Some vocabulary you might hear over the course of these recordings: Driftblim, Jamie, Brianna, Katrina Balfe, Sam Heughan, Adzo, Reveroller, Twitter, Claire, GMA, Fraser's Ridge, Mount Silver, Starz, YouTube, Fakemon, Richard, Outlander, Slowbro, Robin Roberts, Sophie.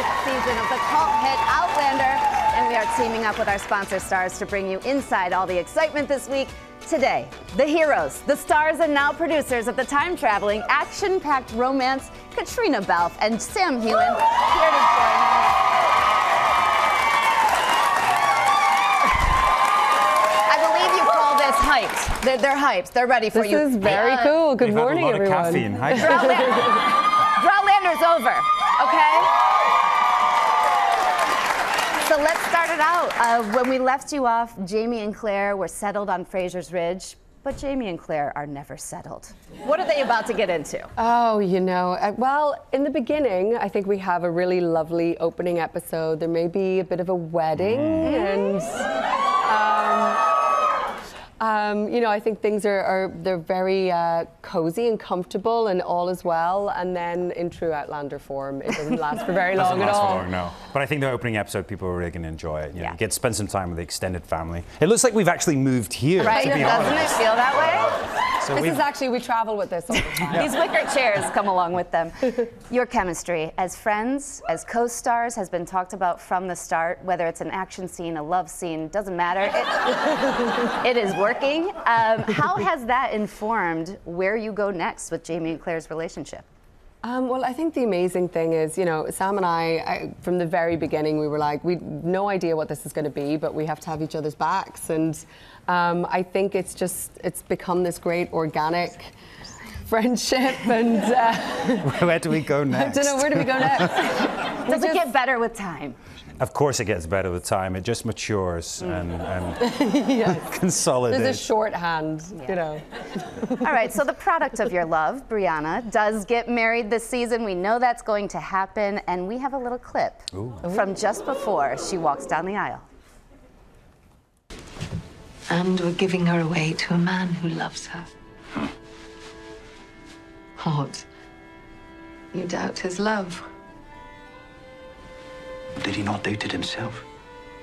fifth season of the cult hit Outlander, and we are teaming up with our sponsor Starz to bring you inside all the excitement this week. Today, the heroes, the stars and now producers of the time-traveling, action-packed romance, Katrina Balfe and Sam Heughan, here to join us. I believe you call this hyped. They're hyped. They're ready for you. This is very cool. Good morning, everyone. Of caffeine. Hi. Drawlander's over, okay? So let's start it out. When we left you off, Jamie and Claire were settled on Fraser's Ridge, but Jamie and Claire are never settled. What are they about to get into? Oh, you know, well, in the beginning, I think we have a really lovely opening episode. There may be a bit of a wedding, and you know, I think things they're very cozy and comfortable, and all is well. And then, in true Outlander form, it doesn't last for very long at all. Doesn't last for long, no. But I think the opening episode, people are really going to enjoy it. You know, you get to spend some time with the extended family. It looks like we've actually moved here. Right? Doesn't it feel that way? So this is actually, we travel with this all the time. These wicker chairs come along with them. Your chemistry as friends, as co-stars, has been talked about from the start. Whether it's an action scene, a love scene, doesn't matter. It is working. How has that informed where you go next with Jamie and Claire's relationship? Well, I think the amazing thing is, you know, Sam and I, from the very beginning, we were like, we had no idea what this is going to be, but we have to have each other's backs. And I think it's become this great organic friendship. And where do we go next? I don't know, where do we go next? Does it get better with time? Of course it gets better with time. It just matures and yes. Consolidates. There's a shorthand, you know. All right, so the product of your love, Brianna, does get married this season. We know that's going to happen, and we have a little clip from just before she walks down the aisle. And we're giving her away to a man who loves her. Hot. You doubt his love. Did he not doubt it himself?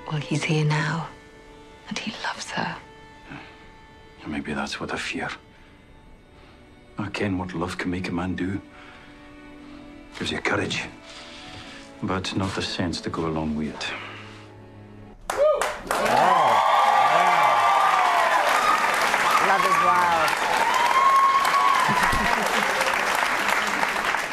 Well, he's here now, and he loves her. Yeah, maybe that's what I fear. I ken what love can make a man do. Gives you courage, but not the sense to go along with it. Woo! Wow. Yeah. Love is wild.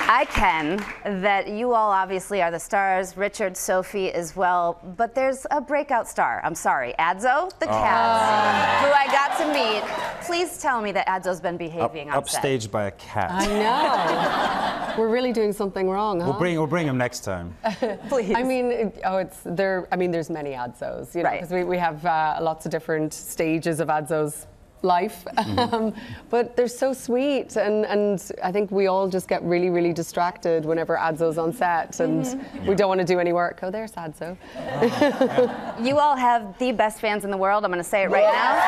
I ken that you all obviously are the stars, Richard, Sophie as well, but there's a breakout star. I'm sorry, Adzo the cat, who I got to meet. Please tell me that Adzo's been behaving on set. Upstaged by a cat. I know. We're really doing something wrong, huh? We'll bring him next time. Please. I mean, there's many Adzos, you know, because we have lots of different stages of Adzo's life, but they're so sweet, and I think we all just get really, really distracted whenever Adzo's on set, and we don't want to do any work. Oh, there's Adzo. You all have the best fans in the world. I'm going to say it right now.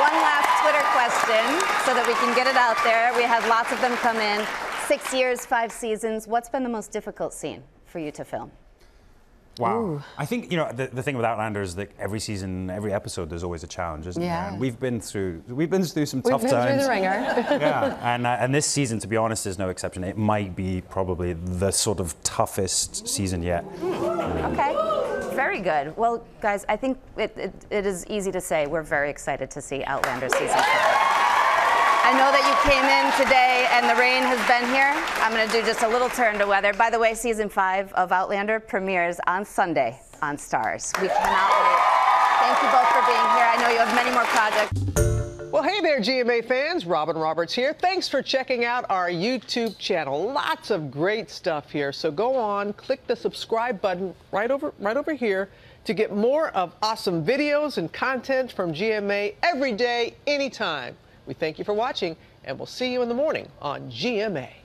One last Twitter question so that we can get it out there. We had lots of them come in. 6 years, 5 seasons. What's been the most difficult scene for you to film? Wow. Ooh. I think, you know, the thing with Outlander is that every season, every episode, there's always a challenge, isn't there? And we've been through some tough times. We've been through the ringer. And this season, to be honest, is no exception. It might be probably the sort of toughest season yet. Okay. Very good. Well, guys, I think it is easy to say we're very excited to see Outlander season 4. I know that you came in today and the rain has been here. I'm going to do just a little turn to weather. By the way, season 5 of Outlander premieres on Sunday on Starz. We cannot wait. Thank you both for being here. I know you have many more projects. Well, hey there, GMA fans. Robin Roberts here. Thanks for checking out our YouTube channel. Lots of great stuff here. So go on, click the subscribe button right over here to get more of awesome videos and content from GMA every day, anytime. We thank you for watching, and we'll see you in the morning on GMA.